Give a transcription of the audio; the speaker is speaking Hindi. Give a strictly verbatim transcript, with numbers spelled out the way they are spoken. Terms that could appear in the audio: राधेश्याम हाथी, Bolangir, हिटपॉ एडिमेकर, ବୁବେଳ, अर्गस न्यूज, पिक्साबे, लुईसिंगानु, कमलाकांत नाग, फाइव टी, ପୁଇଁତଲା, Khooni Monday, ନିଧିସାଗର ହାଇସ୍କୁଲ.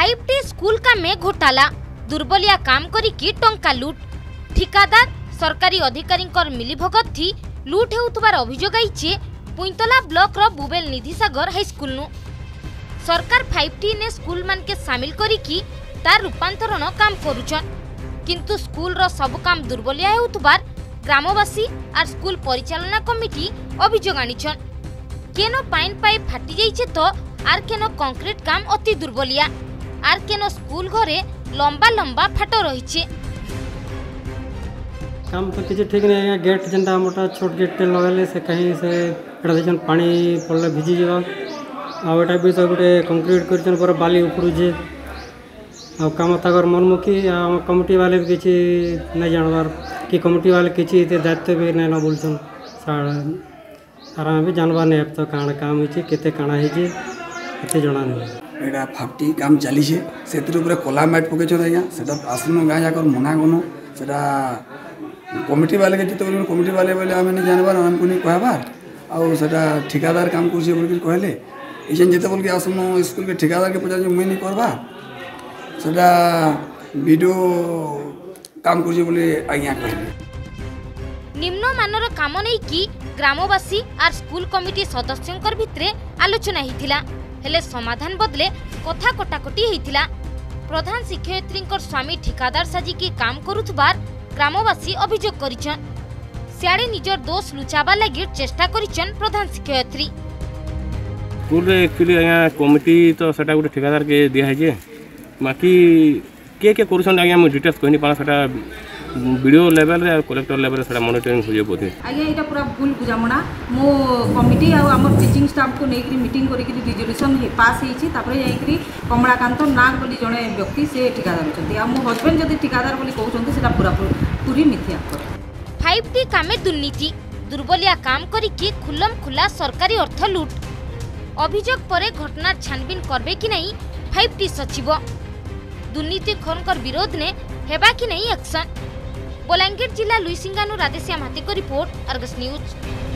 फाइव डी स्कूल का में घोटाला, दुर्बलिया काम करी टंका लूट, ठिकादार सरकारी अधिकारी मिलीभगत थी लूट होउतबार अभियोग आईचे पुंतला ब्लॉक रो बुबेल निधि सागर हाईस्कूल नु। सरकार फाइव टी ने स्कूल मान के शामिल करी तार रूपांतरण काम करूचन, किंतु स्कूल रो सब काम दुर्बलिया होउतबार ग्रामवासी और स्कूल परिचालना कमिटी अभियोग आनिछन। केनो पाइन पाइप फाटी जाइछे तो आर केनो कंक्रीट काम अति दुर्बलिया, आर केनो स्कूल घरे लंबा लंबा फाटो रहिछे। काम तो किछ ठीक नै, गेट जेंटा मोटा छोट गेट ते लगले से कहीं से एडाजन पानी पड़ले भिजी जेबा, आ ओटा भी सब गोटे कंक्रीट करछन पर बाली उपरु जे आ काम तागर मनमुखी आ कमिटी वाले भी किछ नै जानबार कि कमिटी वाले किछ ते दायित्व भी नै न बोलछन आराम भी जानबार नै अब तो काण काम होइछे केते काणा होइछे एते जाना नै। एटा फाफ्टी काम चली है से कोला मैट पकड़ आज्ञा से आसन गाँ जाकर मना गनु से कमिटी वाले के जिते बोल कमिटी वाले बोले आम नहीं जानबार आमको नहीं कहबार आटा ठिकादार काम कर कहले ये जिते बोल के आसन स्कूल के ठिकादार के पचार मुई नहीं करवा से वीडियो काम कर निम्न मानर काम नहीं कि ग्रामवासी और स्कूल कमिटी सदस्यों भितरे आलोचना होता हेले समाधान बदले कथा कटाकटी होता। प्रधान शिक्षयित्री स्वामी ठिकादार साजिकी काम करुथबार ग्रामवासी अभियोग करिछन, स्याडे निजर दोष लुचाबा लागि चेष्टा करिछन प्रधान शिक्षयित्री। स्कूल रे एक्चुअली आया कमिटी तो सेटा गुटे ठिकादार के दिया है जे बाकी के के करूछन आगे हम डिटेल्स कहनी पाला, सेटा वीडियो लेवल रे कलेक्टर लेवल रे सेटा मॉनिटरिंग होय बोथे आगे। एटा पूरा भूल बुझामणा मो कमिटी आ हमर टीचिंग स्टाफ को नेकरी मीटिंग करिकि रिजोल्यूशन हे पास हेछि, तापर जाइकि कमलाकांत नाग बोली जणे व्यक्ति से ठिकादार छथि आ मो हस्बैंड जदि ठिकादार बोली कहउछथि सेटा पूरा पूरी मिथ्या। फाइव टी कामे दुर्नीति, दुर्बलिया काम करिकि खुल्लम खुला सरकारी अर्थ लूट अभियोग परे घटना छानबीन करबे कि नहीं फाइव टी सचिव, दुर्नीतिखोरनकर विरोध ने हेबा कि नहीं एक्शन। बोलांगीर जिला लुईसिंगानु राधेश्याम हाथी को रिपोर्ट, अर्गस न्यूज।